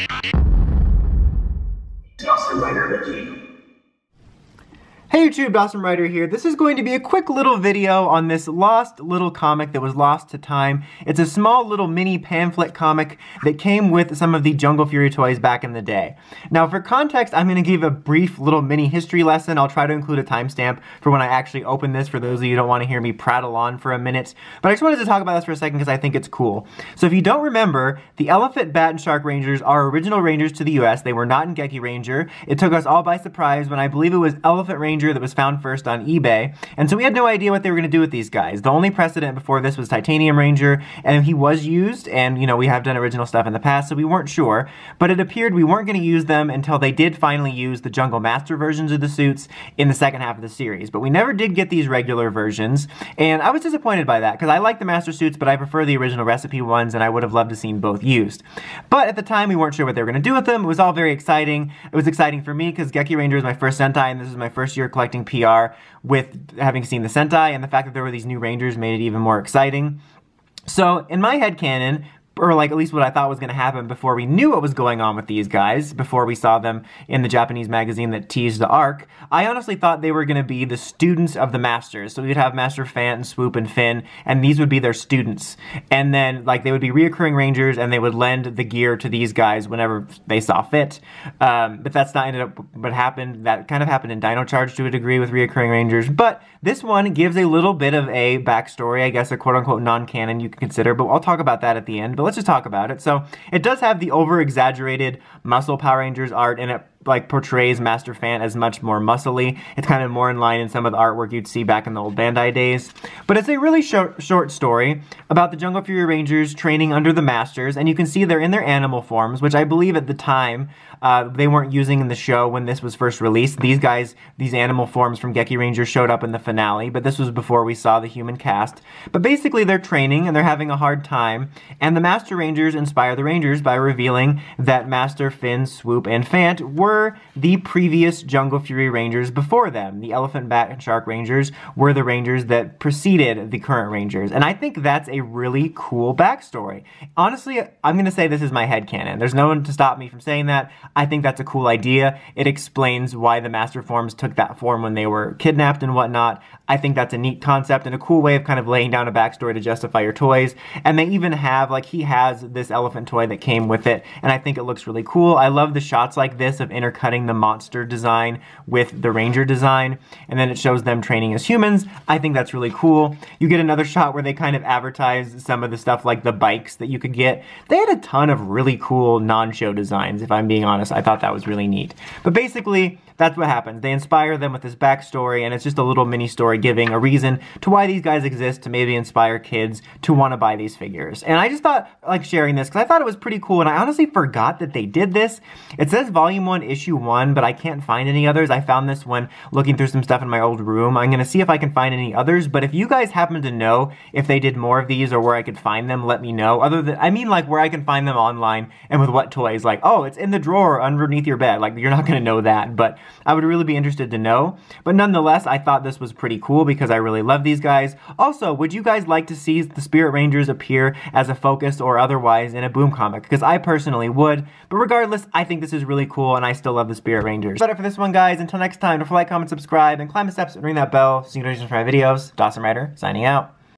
Hey YouTube, Dawson Ryder here. This is going to be a quick little video on this lost little comic that was lost to time. It's a small little mini pamphlet comic that came with some of the Jungle Fury toys back in the day. Now for context, I'm going to give a brief little mini history lesson. I'll try to include a timestamp for when I actually open this for those of you who don't want to hear me prattle on for a minute. But I just wanted to talk about this for a second because I think it's cool. So if you don't remember, the Elephant, Bat, and Shark Rangers are original Rangers to the US. They were not in Gekiranger. It took us all by surprise when I believe it was Elephant Ranger that was found first on eBay, and so we had no idea what they were going to do with these guys. The only precedent before this was Titanium Ranger, and he was used, and you know, we have done original stuff in the past, so we weren't sure, but it appeared we weren't going to use them until they did finally use the Jungle Master versions of the suits in the second half of the series, but we never did get these regular versions, and I was disappointed by that, because I like the Master suits, but I prefer the original recipe ones, and I would have loved to see them both used. But at the time, we weren't sure what they were going to do with them. It was all very exciting. It was exciting for me, because Gekiranger was my first Sentai, and this was my first year collecting PR with having seen the Sentai, and the fact that there were these new Rangers made it even more exciting. So in my headcanon, or like at least what I thought was going to happen before we knew what was going on with these guys, before we saw them in the Japanese magazine that teased the arc, I honestly thought they were going to be the students of the Masters. So we'd have Master Fant and Swoop and Finn, and these would be their students. And then like they would be reoccurring Rangers, and they would lend the gear to these guys whenever they saw fit. But that's not ended up what happened. That kind of happened in Dino Charge to a degree with reoccurring Rangers. But this one gives a little bit of a backstory, I guess a quote-unquote non-canon you can consider, but I'll talk about that at the end. But let's just talk about it. So it does have the over-exaggerated muscle Power Rangers art, and it like portrays Master Fant as much more muscly. It's kind of more in line in some of the artwork you'd see back in the old Bandai days. But it's a really short story about the Jungle Fury Rangers training under the Masters, and you can see they're in their animal forms, which I believe at the time they weren't using in the show when this was first released. These guys, these animal forms from Gekiranger showed up in the finale, but this was before we saw the human cast. But basically they're training and they're having a hard time, and the Master Rangers inspire the Rangers by revealing that Master Finn, Swoop, and Fant were the previous Jungle Fury Rangers before them. The Elephant, Bat, and Shark Rangers were the Rangers that preceded the current Rangers, and I think that's a really cool backstory. Honestly, I'm going to say this is my headcanon. There's no one to stop me from saying that. I think that's a cool idea. It explains why the Master forms took that form when they were kidnapped and whatnot. I think that's a neat concept and a cool way of kind of laying down a backstory to justify your toys, and they even have, like, he has this elephant toy that came with it, and I think it looks really cool. I love the shots like this of intercutting the monster design with the Ranger design, and then it shows them training as humans. I think that's really cool. You get another shot where they kind of advertise some of the stuff like the bikes that you could get. They had a ton of really cool non-show designs, if I'm being honest. I thought that was really neat. But basically, that's what happens. They inspire them with this backstory, and it's just a little mini story giving a reason to why these guys exist, to maybe inspire kids to want to buy these figures. And I just thought, like, sharing this, because I thought it was pretty cool, and I honestly forgot that they did this. It says Volume 1, Issue 1, but I can't find any others. I found this one looking through some stuff in my old room. I'm going to see if I can find any others, but if you guys happen to know if they did more of these or where I could find them, let me know. Other than, I mean, like, where I can find them online and with what toys. Like, oh, it's in the drawer underneath your bed. Like, you're not going to know that, but I would really be interested to know. But nonetheless, I thought this was pretty cool because I really love these guys. Also, would you guys like to see the Spirit Rangers appear as a focus or otherwise in a Boom comic? Because I personally would. But regardless, I think this is really cool, and I still love the Spirit Rangers. That's it for this one, guys. Until next time, don't forget to like, comment, subscribe, and climb the steps and ring that bell so you get notifications for my videos. DosmRider, signing out.